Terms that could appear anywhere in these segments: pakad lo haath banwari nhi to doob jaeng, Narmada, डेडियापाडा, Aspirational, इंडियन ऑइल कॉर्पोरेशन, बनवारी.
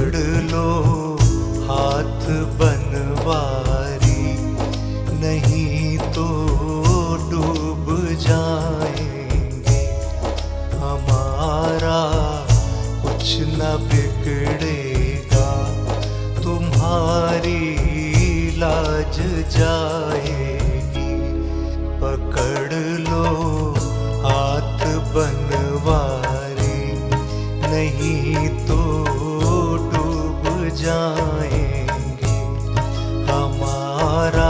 पकड़ लो हाथ बनवारी नहीं तो डूब जाएंगे, हमारा कुछ न बिगड़ेगा तुम्हारी लाज जाएगी। पकड़ लो हाथ बनवारी नहीं तो जाएंगे, हमारा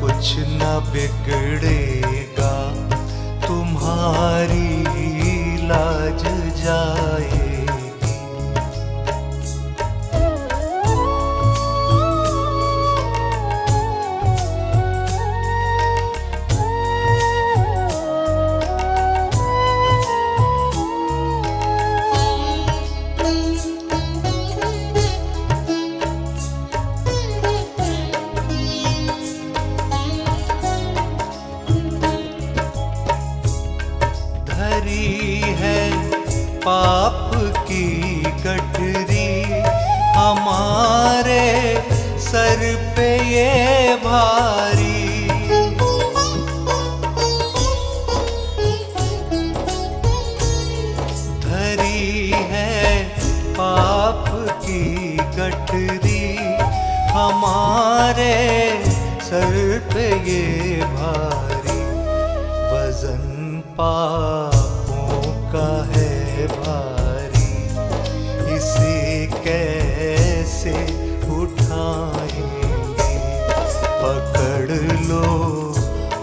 कुछ न बिगड़ेगा तुम्हारी लाज जाएगी। पाप की गठरी हमारे सर पे ये भारी, धरी है पाप की गठरी हमारे सर पे ये भारी, वजन पापों का है भारी, इसे कैसे उठाएंगे। पकड़ लो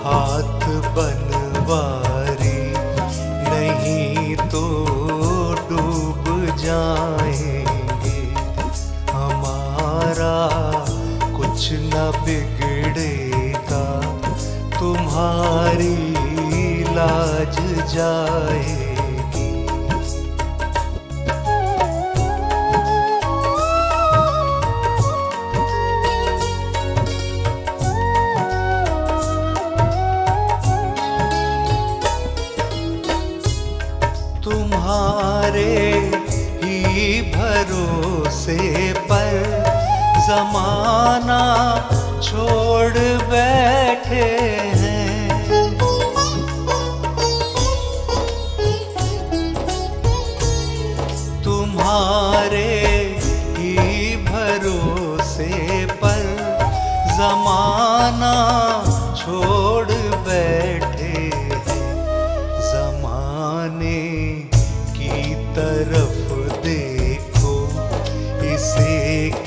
हाथ बनवारी नहीं तो डूब जाएंगे, हमारा कुछ न बिगड़ेगा तुम्हारी लाज जाए। भरोसे पर जमाना छोड़ बैठे हैं, तुम्हारे ही भरोसे पर जमाना छोड़ बैठे हैं, जमाने की तरफ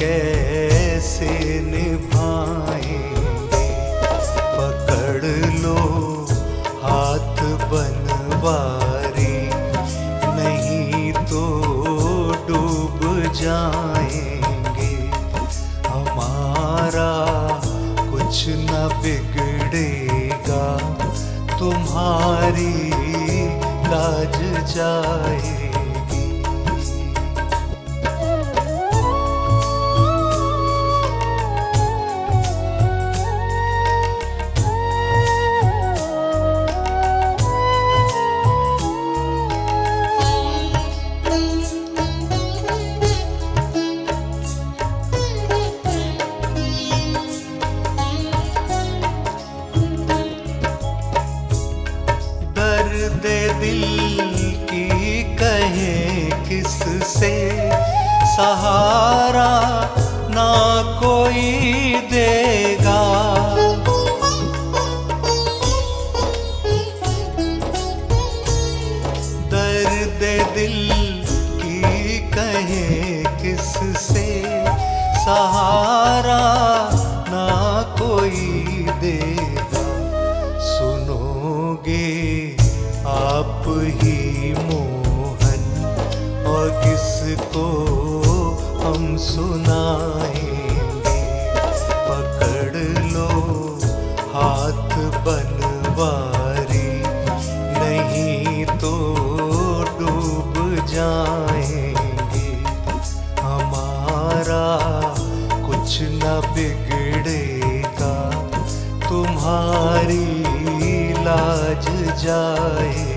कैसे निभाएंगे। पकड़ लो हाथ बनवारी नहीं तो डूब जाएंगे, हमारा कुछ न बिगड़ेगा तुम्हारी लाज जाएगी। किससे सहारा ना कोई देगा, दर्द दिल की कहे किससे सहारा ना कोई देगा, सुनोगे आप ही किसको हम सुनाएंगे। पकड़ लो हाथ बनवारी नहीं तो डूब जाएंगे, हमारा कुछ न बिगड़ेगा तुम्हारी लाज जाएगी।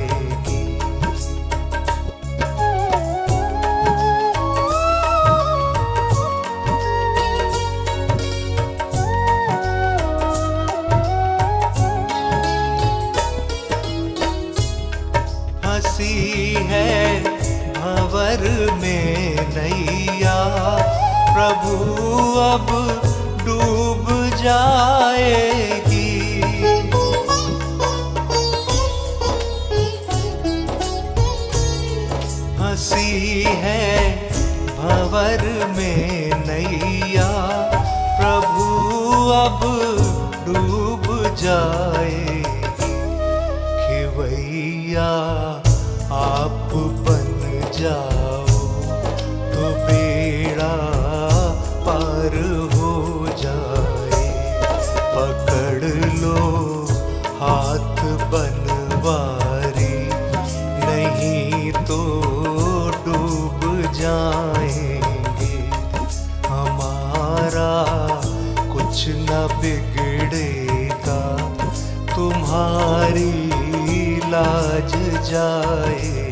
प्रभु अब डूब जाएगी। हंसी है भंवर में नैया, प्रभु अब डूब जाएगी। खिवैया आप बन जाओ तो बेड़ा पार हो जाए। पकड़ लो हाथ बनवारी नहीं तो डूब जाएंगे। हमारा कुछ न बिगड़ेगा, तुम्हारी लाज जाए।